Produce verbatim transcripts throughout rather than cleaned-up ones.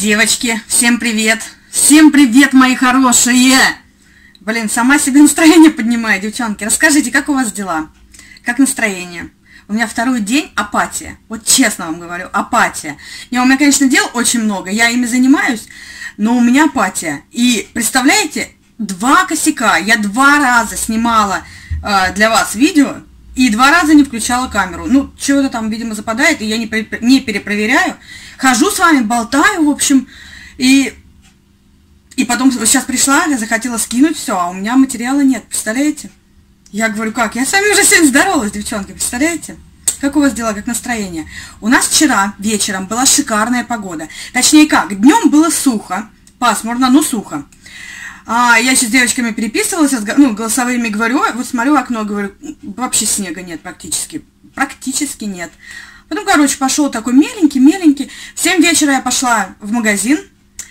Девочки, всем привет! Всем привет, мои хорошие! Блин, сама себе настроение поднимаю, девчонки. Расскажите, как у вас дела? Как настроение? У меня второй день апатия. Вот честно вам говорю, апатия. Я, у меня, конечно, дел очень много, я ими занимаюсь, но у меня апатия. И, представляете, два косяка. Я два раза снимала э, для вас видео и два раза не включала камеру. Ну, чего-то там, видимо, западает, и я не, не перепроверяю. Хожу с вами, болтаю, в общем, и, и потом сейчас пришла, я захотела скинуть все, а у меня материала нет, представляете? Я говорю, как? Я с вами уже сегодня здоровалась, девчонки, представляете? Как у вас дела, как настроение? У нас вчера вечером была шикарная погода. Точнее как, днем было сухо, пасмурно, но сухо. А, я еще с девочками переписывалась, ну, голосовыми говорю, вот смотрю в окно, говорю, вообще снега нет практически, практически нет. Потом, короче, пошел такой меленький-меленький. В семь вечера я пошла в магазин.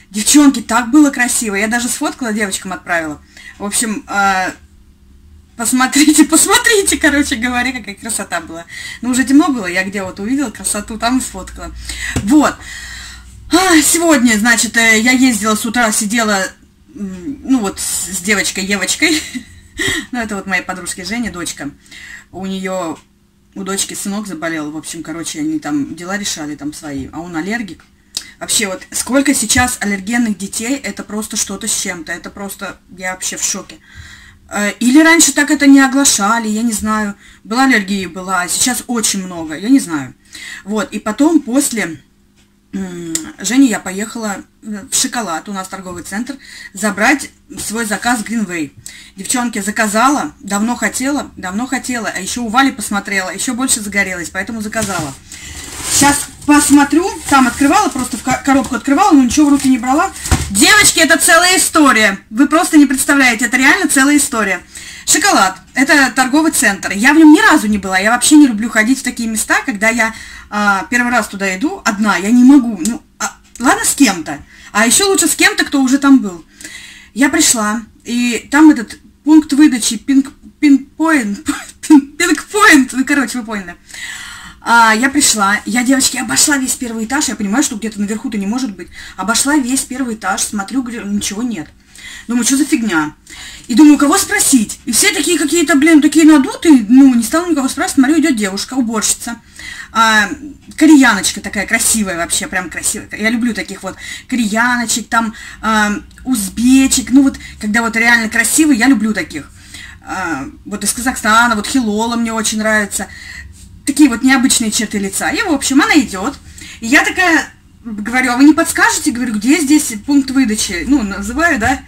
Девчонки, так было красиво. Я даже сфоткала, девочкам отправила. В общем, э, посмотрите, посмотрите, короче говоря, какая красота была. Ну, уже темно было, я где вот увидела красоту, там и сфоткала. Вот. Сегодня, значит, я ездила с утра, сидела, ну, вот с девочкой Евочкой. Ну, это вот моей подружки Женя, дочка. У нее... У дочки сынок заболел, в общем, короче, они там дела решали там свои, а он аллергик. Вообще, вот сколько сейчас аллергенных детей, это просто что-то с чем-то, это просто, я вообще в шоке. Или раньше так это не оглашали, я не знаю, была аллергия, была, сейчас очень много, я не знаю. Вот, и потом после Жени я поехала в шоколад, у нас торговый центр, забрать свой заказ Greenway. Девчонки, заказала, давно хотела, давно хотела, а еще у Вали посмотрела, еще больше загорелась, поэтому заказала. Сейчас посмотрю, там открывала, просто в коробку открывала, но ничего в руки не брала. Девочки, это целая история, вы просто не представляете, это реально целая история. Шоколад, это торговый центр, я в нем ни разу не была, я вообще не люблю ходить в такие места, когда я а, первый раз туда иду, одна, я не могу, ну, а, ладно, с кем-то, а еще лучше с кем-то, кто уже там был. Я пришла, и там этот пункт выдачи, пинг-поинт, пинг-поинт, ну, короче, вы поняли. А, я пришла, я, девочки, обошла весь первый этаж, я понимаю, что где-то наверху-то не может быть, обошла весь первый этаж, смотрю, говорю, ничего нет. Думаю, что за фигня? И думаю, кого спросить? И все такие какие-то, блин, такие надутые. Ну, не стала никого спрашивать. Смотрю, идет девушка, уборщица. А, кореяночка такая красивая вообще, прям красивая. Я люблю таких вот кореяночек, там а, узбечек. Ну, вот, когда вот реально красивый, я люблю таких. А, вот из Казахстана, вот Хилола мне очень нравится. Такие вот необычные черты лица. И, в общем, она идет. И я такая... Говорю, а вы не подскажете? Говорю, где здесь пункт выдачи? Ну, называю, да?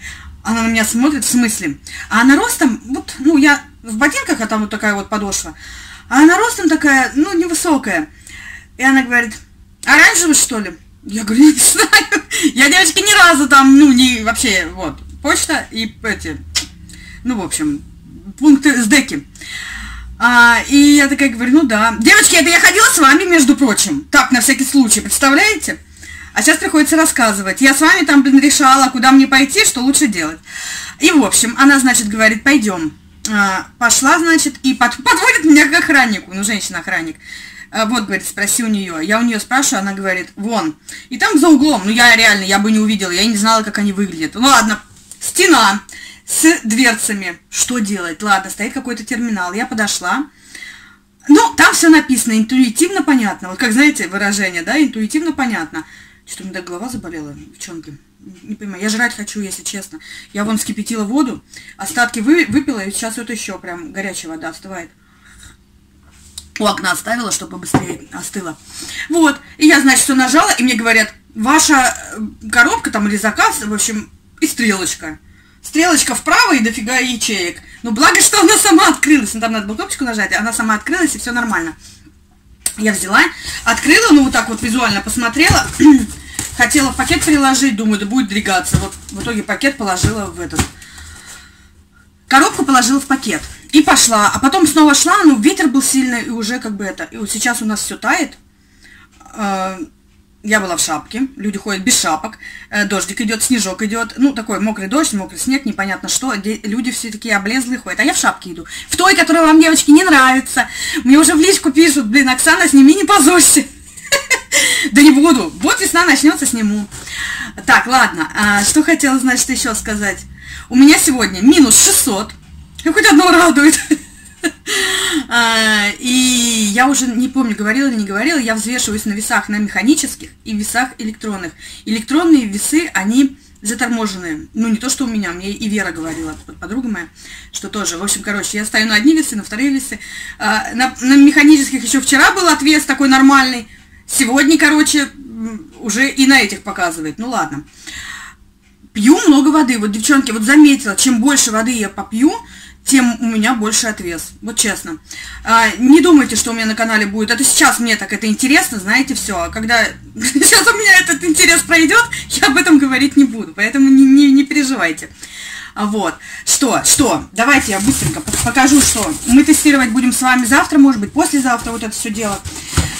Она на меня смотрит, в смысле? А она ростом, вот, ну, я в ботинках, а там вот такая вот подошва. А она ростом такая, ну, невысокая. И она говорит, оранжевый, что ли? Я говорю, не знаю. Я, девочки, ни разу там, ну, не вообще, вот, почта и эти, ну, в общем, пункты с деки. А, и я такая говорю, ну да. Девочки, это я ходила с вами, между прочим. Так, на всякий случай, представляете? А сейчас приходится рассказывать. Я с вами там, блин, решала, куда мне пойти, что лучше делать. И, в общем, она, значит, говорит, пойдем. А, пошла, значит, и под, подводит меня к охраннику. Ну, женщина-охранник. А, вот, говорит, спроси у нее. Я у нее спрашиваю, она говорит, вон. И там за углом, ну я реально, я бы не увидела, я не знала, как они выглядят. Ну ладно, стена. С дверцами. Что делать? Ладно, стоит какой-то терминал. Я подошла. Ну, там все написано, интуитивно понятно. Вот как, знаете, выражение, да, интуитивно понятно. Что-то у меня так голова заболела, девчонки. Не понимаю, я жрать хочу, если честно. Я вон вскипятила воду, остатки вы, выпила, и сейчас вот еще прям горячая вода остывает. У окна оставила, чтобы быстрее остыла. Вот, и я, значит, все нажала, и мне говорят, ваша коробка там или заказ, в общем, и стрелочка. Стрелочка вправо и дофига ячеек. Но благо, что она сама открылась. Ну, там надо было кнопочку нажать, она сама открылась, и все нормально. Я взяла, открыла, ну, вот так вот визуально посмотрела. Хотела пакет приложить, думаю, да будет дрягаться. Вот в итоге пакет положила в этот. Коробку положила в пакет. И пошла. А потом снова шла, ну, ветер был сильный, и уже как бы это... И вот сейчас у нас все тает. Я была в шапке, люди ходят без шапок, дождик идет, снежок идет, ну, такой мокрый дождь, мокрый снег, непонятно что, люди все такие облезлые ходят, а я в шапке иду, в той, которая вам, девочки, не нравится, мне уже в личку пишут, блин, Оксана, сними, не позорься, да не буду, вот весна начнется, сниму. Так, ладно, а что хотела, значит, еще сказать? У меня сегодня минус шестьсот, и хоть одно радует. И я уже не помню, говорила или не говорила, я взвешиваюсь на весах на механических и весах электронных. Электронные весы, они заторможенные. Ну, не то, что у меня, мне и Вера говорила, подруга моя, что тоже. В общем, короче, я стою на одни весы, на вторые весы. На, на механических еще вчера был отвес такой нормальный. Сегодня, короче, уже и на этих показывает. Ну, ладно. Пью много воды. Вот, девчонки, вот заметила, чем больше воды я попью, тем у меня больше отвес. Вот честно. А, не думайте, что у меня на канале будет. Это сейчас мне так это интересно, знаете, все. А когда сейчас у меня этот интерес пройдет, я об этом говорить не буду. Поэтому не, не, не переживайте. А вот. Что? Что? Давайте я быстренько покажу, что мы тестировать будем с вами завтра, может быть, послезавтра вот это все дело.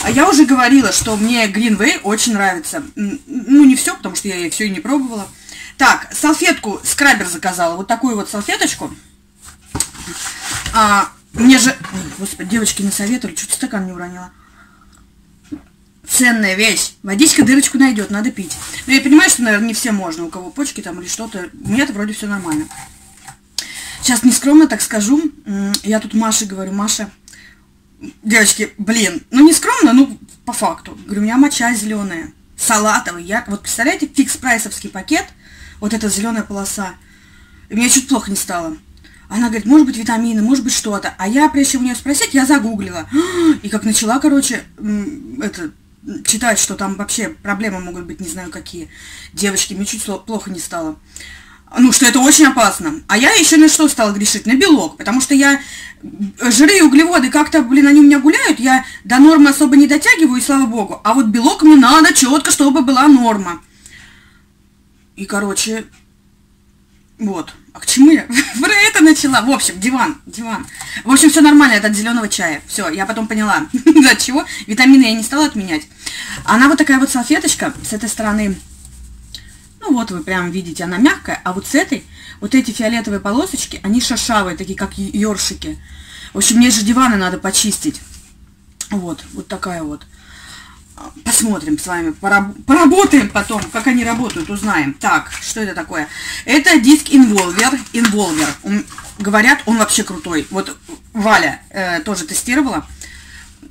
А я уже говорила, что мне Greenway очень нравится. Ну, не все, потому что я все и не пробовала. Так, салфетку, скрабер заказала. Вот такую вот салфеточку. А, мне же... Ой, господи, девочки не советовали, что-то стакан не уронила. Ценная вещь. Водичка дырочку найдет, надо пить. Но я понимаю, что, наверное, не все можно, у кого почки там или что-то. У меня-то вроде все нормально. Сейчас нескромно так скажу. Я тут Маше говорю, Маша... Девочки, блин, ну не скромно, ну по факту. Говорю, у меня моча зеленая, салатовый, я... Вот представляете, фикс-прайсовский пакет, вот эта зеленая полоса. И мне чуть плохо не стало. Она говорит, может быть, витамины, может быть, что-то. А я, прежде чем у нее спросить, я загуглила. И как начала, короче, это, читать, что там вообще проблемы могут быть, не знаю какие. Девочки, мне чуть плохо не стало. Ну, что это очень опасно. А я еще на что стала грешить? На белок. Потому что я жиры и углеводы как-то, блин, они у меня гуляют. Я до нормы особо не дотягиваю, и слава богу. А вот белок мне надо четко, чтобы была норма. И, короче... Вот. А к чему я про это начала? В общем, диван, диван. В общем, все нормально, это от зеленого чая. Все, я потом поняла, от чего. Витамины я не стала отменять. Она вот такая вот салфеточка с этой стороны. Ну вот вы прям видите, она мягкая. А вот с этой, вот эти фиолетовые полосочки, они шершавые, такие как ёршики. В общем, мне же диваны надо почистить. Вот, вот такая вот. Посмотрим с вами, поработаем потом, как они работают, узнаем. Так, что это такое? Это диск-инволвер. Инволвер. Говорят, он вообще крутой. Вот Валя э, тоже тестировала,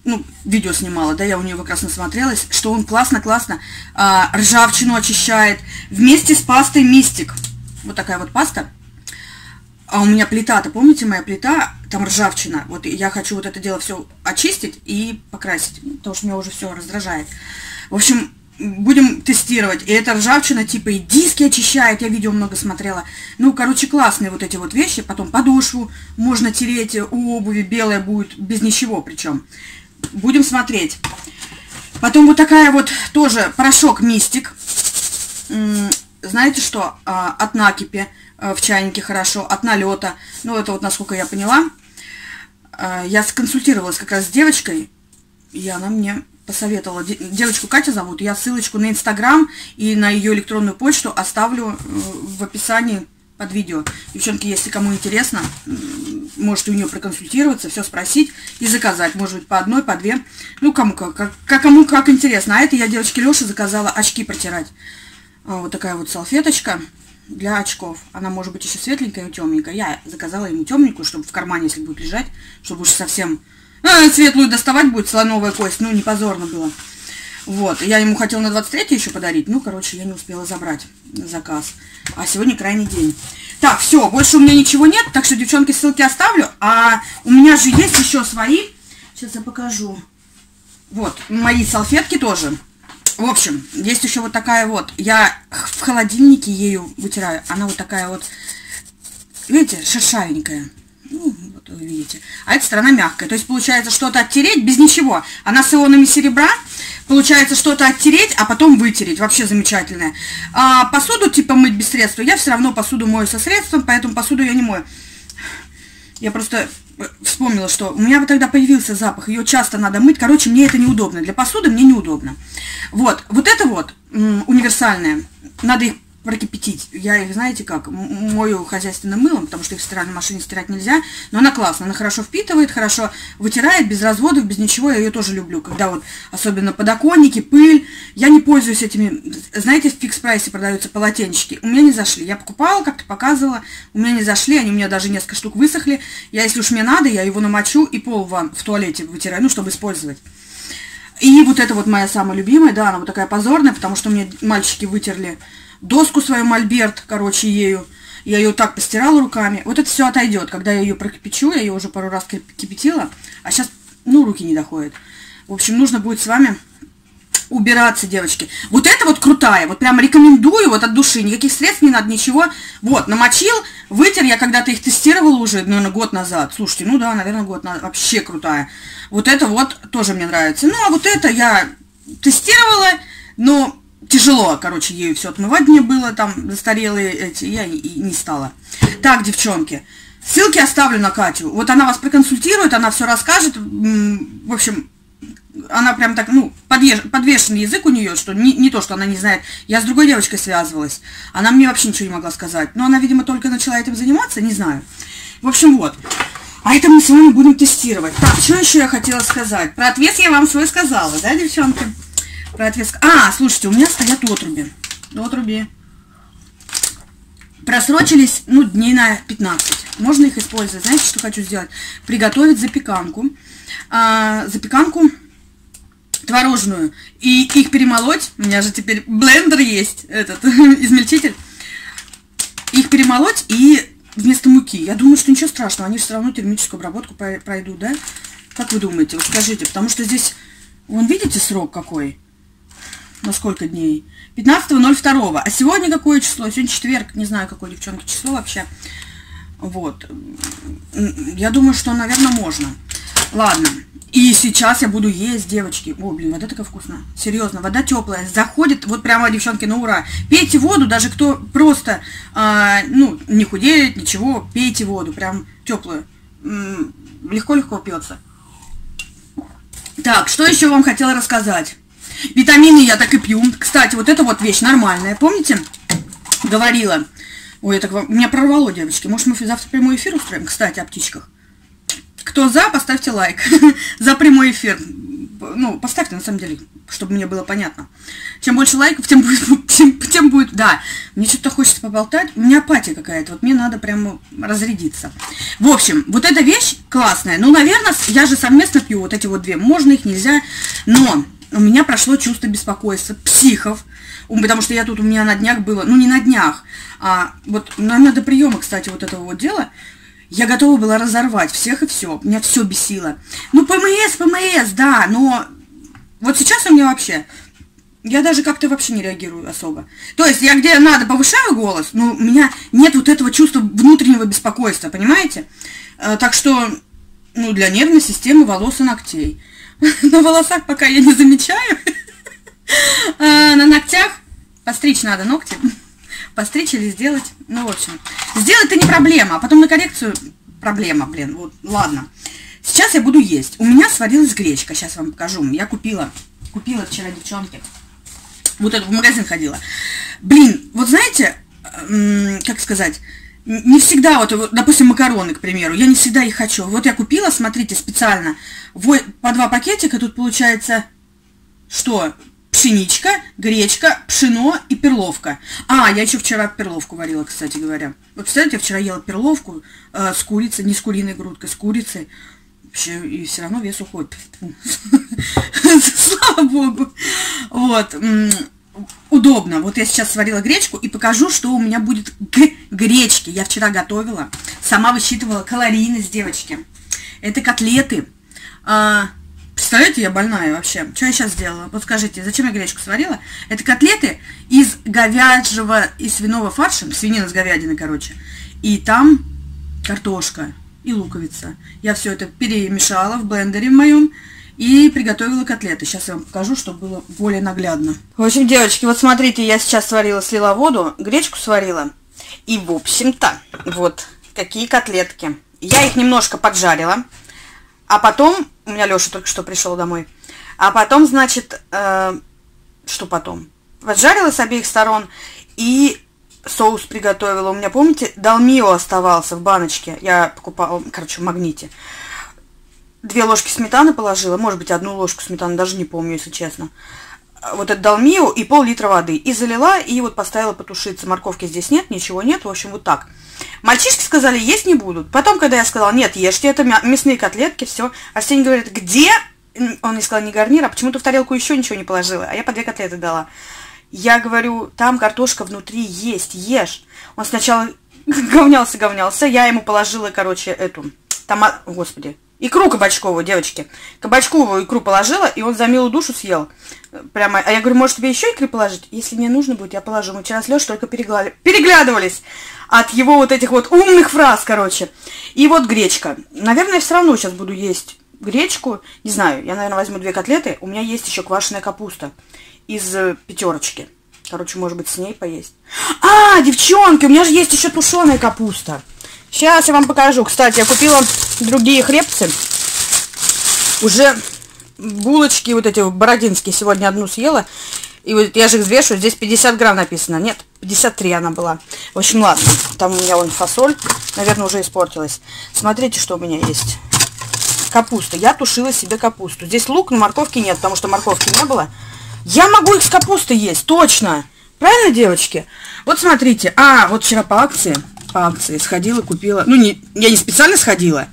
ну, видео снимала, да, я у нее как раз насмотрелась, что он классно-классно э, ржавчину очищает. Вместе с пастой Мистик. Вот такая вот паста. А у меня плита-то, помните, моя плита, там ржавчина. Вот я хочу вот это дело все очистить и покрасить, потому что меня уже все раздражает. В общем, будем тестировать. И эта ржавчина типа и диски очищает, я видео много смотрела. Ну, короче, классные вот эти вот вещи. Потом подошву можно тереть, у обуви белая будет, без ничего причем. Будем смотреть. Потом вот такая вот тоже порошок Мистик. Знаете что, от накипи. В чайнике хорошо, от налета. Ну, это вот, насколько я поняла. Я сконсультировалась как раз с девочкой, и она мне посоветовала. Девочку Катя зовут. Я ссылочку на Инстаграм и на ее электронную почту оставлю в описании под видео. Девчонки, если кому интересно, можете у нее проконсультироваться, все спросить и заказать. Может быть, по одной, по две. Ну, кому как, как, кому как интересно. А это я девочке Леше заказала очки протирать. Вот такая вот салфеточка для очков. Она может быть еще светленькая и темненькая. Я заказала ему темненькую, чтобы в кармане, если будет лежать, чтобы уж совсем а, светлую доставать будет, слоновая кость. Ну, не позорно было. Вот. Я ему хотела на двадцать третье еще подарить. Ну, короче, я не успела забрать заказ. А сегодня крайний день. Так, все. Больше у меня ничего нет. Так что, девчонки, ссылки оставлю. А у меня же есть еще свои. Сейчас я покажу. Вот. Мои салфетки тоже. В общем, есть еще вот такая вот. Я в холодильнике ею вытираю. Она вот такая вот, видите, шершавенькая. Ну, вот вы видите. А эта сторона мягкая. То есть получается что-то оттереть без ничего. Она с ионами серебра. Получается что-то оттереть, а потом вытереть. Вообще замечательная. А посуду типа мыть без средства. Я все равно посуду мою со средством, поэтому посуду я не мою. Я просто... вспомнила, что у меня вот тогда появился запах, ее часто надо мыть, короче, мне это неудобно, для посуды мне неудобно. Вот, вот это вот универсальное, надо их прокипятить. Я их, знаете как, мою хозяйственным мылом, потому что их в стиральной машине стирать нельзя. Но она классная, она хорошо впитывает, хорошо вытирает, без разводов, без ничего. Я ее тоже люблю, когда вот, особенно подоконники, пыль. Я не пользуюсь этими, знаете, в фикс-прайсе продаются полотенчики. У меня не зашли. Я покупала, как-то показывала, у меня не зашли, они у меня даже несколько штук высохли. Я, если уж мне надо, я его намочу и пол вам в туалете вытираю, ну, чтобы использовать. И вот это вот моя самая любимая, да, она вот такая позорная, потому что мне мальчики вытерли доску свою, мольберт, короче, ею. Я ее так постирала руками. Вот это все отойдет. Когда я ее прокипячу, я ее уже пару раз кипятила, а сейчас, ну, руки не доходят. В общем, нужно будет с вами убираться, девочки. Вот это вот крутая, вот прям рекомендую, вот от души. Никаких средств не надо, ничего. Вот, намочил, вытер. Я когда-то их тестировала уже, наверное, год назад. Слушайте, ну да, наверное, год назад. Вообще крутая. Вот это вот тоже мне нравится. Ну, а вот это я тестировала, но... Тяжело, короче, ею все отмывать мне было, там, застарелые эти, я и не стала. Так, девчонки, ссылки оставлю на Катю. Вот она вас проконсультирует, она все расскажет. В общем, она прям так, ну, подвешенный язык у нее, что не, не то, что она не знает. Я с другой девочкой связывалась, она мне вообще ничего не могла сказать. Но она, видимо, только начала этим заниматься, не знаю. В общем, вот. А это мы с вами будем тестировать. Так, что еще я хотела сказать? Про ответ я вам свой сказала, да, девчонки? Про отвес... А, слушайте, у меня стоят отруби. Отруби. Просрочились, ну, дней на пятнадцать. Можно их использовать. Знаете, что хочу сделать? Приготовить запеканку. А, запеканку творожную. И их перемолоть. У меня же теперь блендер есть, этот, измельчитель. Их перемолоть и вместо муки. Я думаю, что ничего страшного. Они все равно термическую обработку пройдут, да? Как вы думаете? Вот скажите, потому что здесь, вон, видите, срок какой? На сколько дней? пятнадцатого ноль второго. А сегодня какое число? Сегодня четверг. Не знаю, какое, девчонки, число вообще. Вот. Я думаю, что, наверное, можно. Ладно. И сейчас я буду есть, девочки. О, блин, вода такая вкусная. Серьезно, вода теплая. Заходит, вот прямо, девчонки, на ура. Пейте воду, даже кто просто, а, ну, не худеет, ничего. Пейте воду, прям теплую. Легко-легко пьется. Так, что еще вам хотела рассказать? Витамины я так и пью. Кстати, вот эта вот вещь нормальная. Помните? Говорила. Ой, это вам... меня прорвало, девочки. Может, мы завтра прямой эфир устроим? Кстати, о птичках. Кто за, поставьте лайк. За прямой эфир. Ну, поставьте, на самом деле, чтобы мне было понятно. Чем больше лайков, тем будет... Тем, тем будет... Да, мне что-то хочется поболтать. У меня апатия какая-то. Вот мне надо прямо разрядиться. В общем, вот эта вещь классная. Ну, наверное, я же совместно пью вот эти вот две. Можно их, нельзя. Но... У меня прошло чувство беспокойства, психов, потому что я тут, у меня на днях было, ну не на днях, а вот надо приема, кстати, вот этого вот дела, я готова была разорвать всех и все, меня все бесило. Ну ПМС, ПМС, да, но вот сейчас у меня вообще, я даже как-то вообще не реагирую особо. То есть я где надо повышаю голос, но у меня нет вот этого чувства внутреннего беспокойства, понимаете? Так что, ну для нервной системы, волос и ногтей. На волосах пока я не замечаю. А на ногтях постричь надо ногти. Постричь или сделать. Ну, в общем. Сделать-то не проблема, а потом на коррекцию проблема, блин. Вот, ладно. Сейчас я буду есть. У меня сварилась гречка. Сейчас вам покажу. Я купила. Купила вчера, девчонки. Вот это в магазин ходила. Блин, вот знаете, как сказать... Не всегда, вот, допустим, макароны, к примеру, я не всегда их хочу. Вот я купила, смотрите, специально, по два пакетика, тут получается, что? Пшеничка, гречка, пшено и перловка. А, я еще вчера перловку варила, кстати говоря. Вот, представляете, я вчера ела перловку э, с курицей, не с куриной грудкой, с курицей. Вообще, и все равно вес уходит. Слава богу. Вот. Удобно. Вот я сейчас сварила гречку и покажу, что у меня будет гречки. Я вчера готовила, сама высчитывала калорийность, девочки. Это котлеты. А, представляете, я больная вообще. Что я сейчас сделала? Вот скажите, зачем я гречку сварила? Это котлеты из говяжьего и свиного фарша, свинина с говядиной, короче. И там картошка и луковица. Я все это перемешала в блендере моем. И приготовила котлеты. Сейчас я вам покажу, чтобы было более наглядно. В общем, девочки, вот смотрите, я сейчас сварила, слила воду, гречку сварила. И, в общем-то, вот такие котлетки. Я их немножко поджарила. А потом... У меня Леша только что пришел домой. А потом, значит... Э, что потом? Поджарила с обеих сторон. И соус приготовила. У меня, помните, Долмио оставался в баночке. Я покупала, короче, в магните. Две ложки сметаны положила. Может быть, одну ложку сметаны, даже не помню, если честно. Вот это Долмио и пол-литра воды. И залила, и вот поставила потушиться. Морковки здесь нет, ничего нет. В общем, вот так. Мальчишки сказали, есть не будут. Потом, когда я сказала, нет, ешьте, это мясные котлетки, все. Арсений говорит, где? Он мне сказал, не гарнир, а почему-то в тарелку еще ничего не положила. А я по две котлеты дала. Я говорю, там картошка внутри есть, ешь. Он сначала говнялся-говнялся. Я ему положила, короче, эту... Тома... Господи. Икру кабачковую, девочки. Кабачковую икру положила, и он за милую душу съел. Прямо. А я говорю, может, тебе еще икры положить? Если мне нужно будет, я положу. Мы вчера с Лешей только перегля... переглядывались от его вот этих вот умных фраз, короче. И вот гречка. Наверное, я все равно сейчас буду есть гречку. Не знаю, я, наверное, возьму две котлеты. У меня есть еще квашеная капуста из пятерочки. Короче, может быть, с ней поесть. А, девчонки, у меня же есть еще тушеная капуста. Сейчас я вам покажу. Кстати, я купила другие хлебцы. Уже булочки вот эти бородинские. Сегодня одну съела. И вот я же их взвешу. Здесь пятьдесят грамм написано. Нет, пятьдесят три она была. В общем, ладно. Там у меня вон фасоль. Наверное, уже испортилась. Смотрите, что у меня есть. Капуста. Я тушила себе капусту. Здесь лук, но морковки нет, потому что морковки не было. Я могу их с капустой есть. Точно. Правильно, девочки? Вот смотрите. А, вот вчера по акции... По акции сходила, купила. Ну, не, я не специально сходила,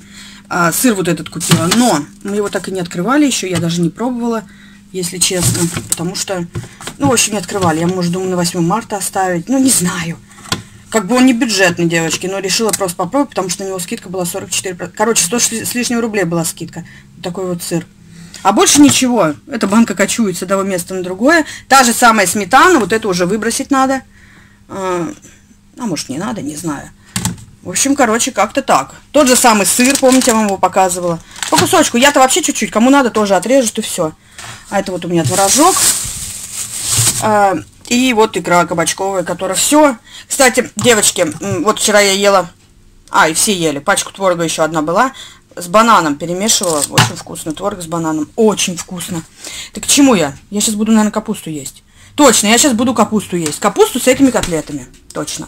а сыр вот этот купила. Но мы его так и не открывали еще. Я даже не пробовала, если честно. Потому что, ну, в общем, не открывали. Я, может, думаю, на восьмое марта оставить. Ну, не знаю. Как бы он не бюджетный, девочки. Но решила просто попробовать, потому что на него скидка была сорок четыре процента. Короче, сто с лишним рублей была скидка. Вот такой вот сыр. А больше ничего. Эта банка кочует с одного места на другое. Та же самая сметана. Вот это уже выбросить надо. А может, не надо, не знаю. В общем, короче, как-то так. Тот же самый сыр, помните, я вам его показывала. По кусочку. Я-то вообще чуть-чуть. Кому надо, тоже отрежут и все. А это вот у меня творожок. А, и вот икра кабачковая, которая все. Кстати, девочки, вот вчера я ела... А, и все ели. Пачку творога еще одна была. С бананом перемешивала. Очень вкусно. Творог с бананом. Очень вкусно. Так к чему я? Я сейчас буду, наверное, капусту есть. Точно, я сейчас буду капусту есть. Капусту с этими котлетами. Точно.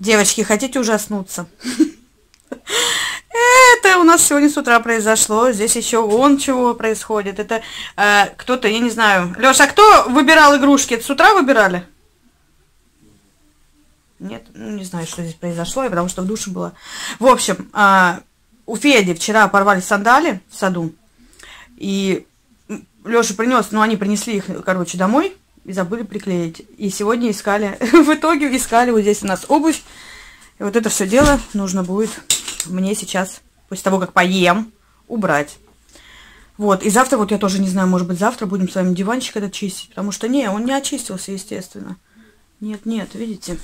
Девочки, хотите ужаснуться? Это у нас сегодня с утра произошло. Здесь еще вон чего происходит. Это э, кто-то, я не знаю. Леша, а кто выбирал игрушки? Это с утра выбирали? Нет, ну не знаю, что здесь произошло, потому что в душе было. В общем, э, у Феди вчера порвали сандали в саду. И Леша принес, ну они принесли их, короче, домой. И забыли приклеить. И сегодня искали. В итоге искали. Вот здесь у нас обувь. И вот это все дело нужно будет мне сейчас, после того, как поем, убрать. Вот. И завтра, вот я тоже не знаю, может быть, завтра будем с вами диванчик этот чистить. Потому что, не, он не очистился, естественно. Нет, нет, видите.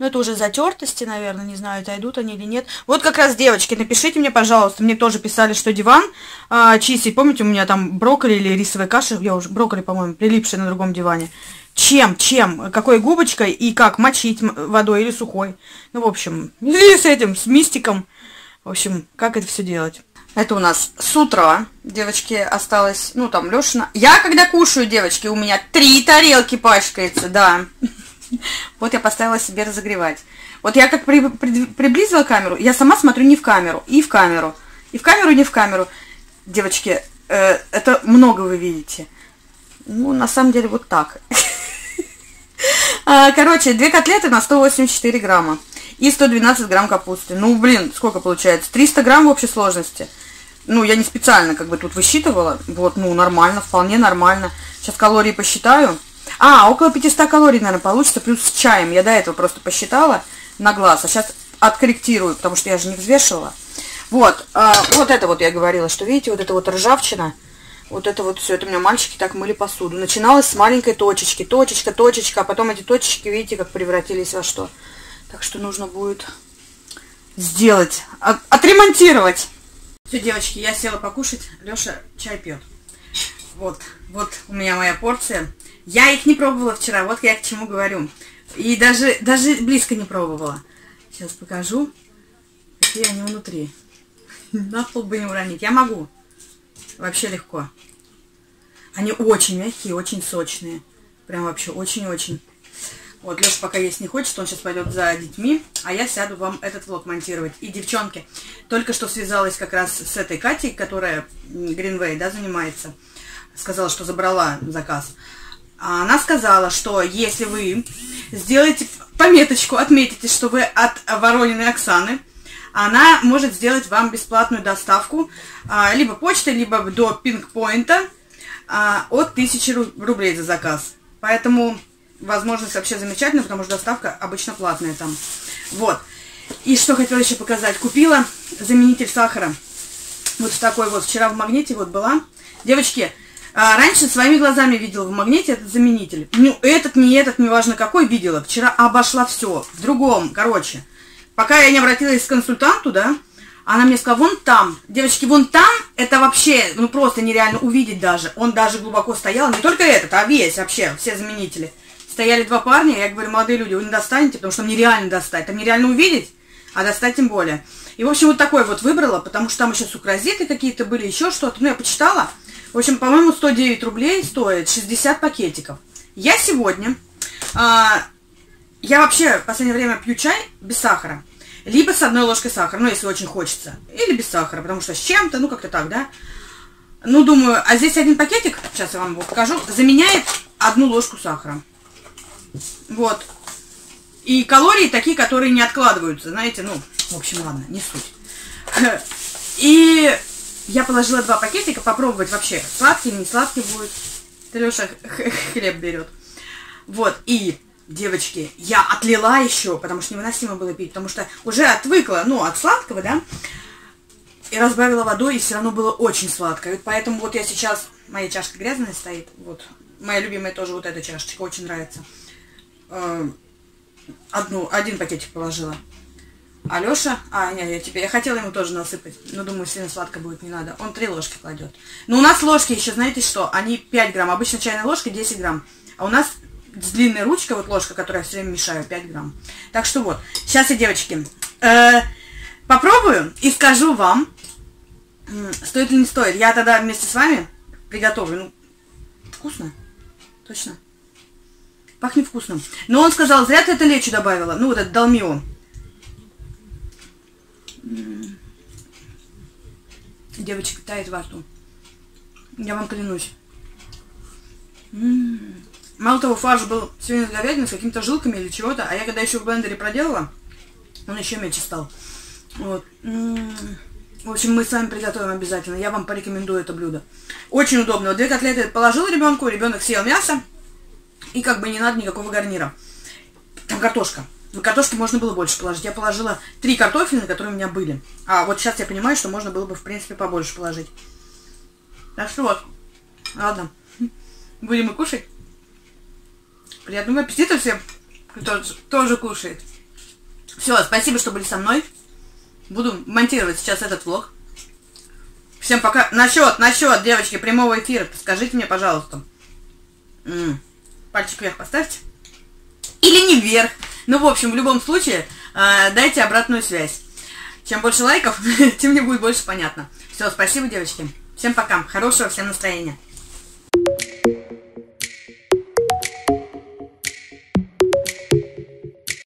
Ну, это уже затертости, наверное. Не знаю, отойдут они или нет. Вот как раз, девочки, напишите мне, пожалуйста. Мне тоже писали, что диван э, чистить. Помните, у меня там брокколи или рисовая каша. Я уже брокколи, по-моему, прилипшая на другом диване. Чем? Чем? Какой губочкой и как? Мочить водой или сухой? Ну, в общем, или с этим, с мистиком. В общем, как это все делать? Это у нас с утра, девочки, осталось... Ну, там, Лешина... Я, когда кушаю, девочки, у меня три тарелки пачкается, да... Вот я поставила себе разогревать. Вот я как при, при, приблизила камеру, я сама смотрю не в камеру, и в камеру, и в камеру, не в камеру. Девочки, э, это много вы видите. Ну, на самом деле, вот так. Короче, две котлеты на сто восемьдесят четыре грамма и сто двенадцать грамм капусты. Ну, блин, сколько получается? триста грамм в общей сложности. Ну, я не специально как бы тут высчитывала. Вот, ну, нормально, вполне нормально. Сейчас калории посчитаю. А, около пятисот калорий, наверное, получится, плюс с чаем. Я до этого просто посчитала на глаз, а сейчас откорректирую, потому что я же не взвешивала. Вот, а, вот это вот я говорила, что, видите, вот это вот ржавчина, вот это вот все, это у меня мальчики так мыли посуду. Начиналось с маленькой точечки, точечка, точечка, а потом эти точечки, видите, как превратились во что. Так что нужно будет сделать, от, отремонтировать. Все, девочки, я села покушать, Леша чай пьет. Вот, вот у меня моя порция. Я их не пробовала вчера, вот я к чему говорю. И даже, даже близко не пробовала. Сейчас покажу, какие они внутри. На пол бы не уронить. Я могу. Вообще легко. Они очень мягкие, очень сочные. Прям вообще очень-очень. Вот, Леша пока есть не хочет, он сейчас пойдет за детьми, а я сяду вам этот влог монтировать. И, девчонки, только что связалась как раз с этой Катей, которая Greenway, да, занимается. Сказала, что забрала заказ. А она сказала, что если вы сделаете пометочку, отметите, что вы от Ворониной Оксаны, она может сделать вам бесплатную доставку а, либо почтой, либо до пинг-поинта а, от тысячи рублей за заказ. Поэтому... возможность вообще замечательная, потому что доставка обычно платная там. Вот. И что хотела еще показать. Купила заменитель сахара. Вот такой вот. Вчера в Магните вот была. Девочки, раньше своими глазами видела в Магните этот заменитель. Ну, этот, не этот, неважно какой, видела. Вчера обошла все. В другом, короче. Пока я не обратилась к консультанту, да, она мне сказала, вон там. Девочки, вон там, это вообще, ну, просто нереально увидеть даже. Он даже глубоко стоял. Не только этот, а весь вообще, все заменители. Стояли два парня, я говорю, молодые люди, вы не достанете, потому что мне реально достать. Там нереально увидеть, а достать тем более. И, в общем, вот такой вот выбрала, потому что там еще сукразиты какие-то были, еще что-то. Ну, я почитала. В общем, по-моему, сто девять рублей стоит шестьдесят пакетиков. Я сегодня... А, я вообще в последнее время пью чай без сахара. Либо с одной ложкой сахара, ну, если очень хочется. Или без сахара, потому что с чем-то, ну, как-то так, да. Ну, думаю, а здесь один пакетик, сейчас я вам его покажу, заменяет одну ложку сахара. Вот. И калории такие, которые не откладываются. Знаете, ну, в общем, ладно, не суть. И я положила два пакетика попробовать вообще, сладкий, не сладкий будет. Леша хлеб берет. Вот, и, девочки, я отлила еще, потому что невыносимо было пить, потому что уже отвыкла, ну, от сладкого, да. И разбавила водой, и все равно было очень сладко. И поэтому вот я сейчас, моя чашка грязная стоит, вот. Моя любимая тоже вот эта чашечка, очень нравится. Одну, один пакетик положила. А Леша, а, нет, я тебе, я хотела ему тоже насыпать, но думаю, сильно сладко будет, не надо. Он три ложки кладет. Но у нас ложки еще, знаете что, они пять грамм. Обычно чайная ложка десять грамм. А у нас с длинной ручкой, вот ложка, которую я все время мешаю, пять грамм. Так что вот, сейчас я, девочки, э, попробую и скажу вам, стоит или не стоит. Я тогда вместе с вами приготовлю. Ну, вкусно, точно. Пахнет вкусным. Но он сказал, зря ты это лечо добавила. Ну, вот это Dolmio. Девочка, тает во рту. Я вам клянусь. М-м-м. Мало того, фарш был сегодня с говядиной, с какими-то жилками или чего-то. А я когда еще в блендере проделала, он еще мельче стал. Вот. М-м-м. В общем, мы с вами приготовим обязательно. Я вам порекомендую это блюдо. Очень удобно. Вот две котлеты положила ребенку, ребенок съел мясо. И как бы не надо никакого гарнира. Там картошка. Но картошки можно было больше положить. Я положила три картофельные, которые у меня были. А вот сейчас я понимаю, что можно было бы, в принципе, побольше положить. Так что вот. Ладно. Будем и кушать. Приятного аппетита всем, кто тоже кушает. Все, спасибо, что были со мной. Буду монтировать сейчас этот влог. Всем пока. Насчет, насчет, девочки, прямого эфира. Скажите мне, пожалуйста. Пальчик вверх поставьте. Или не вверх. Ну, в общем, в любом случае, э, дайте обратную связь. Чем больше лайков, тем мне будет больше понятно. Все, спасибо, девочки. Всем пока. Хорошего всем настроения.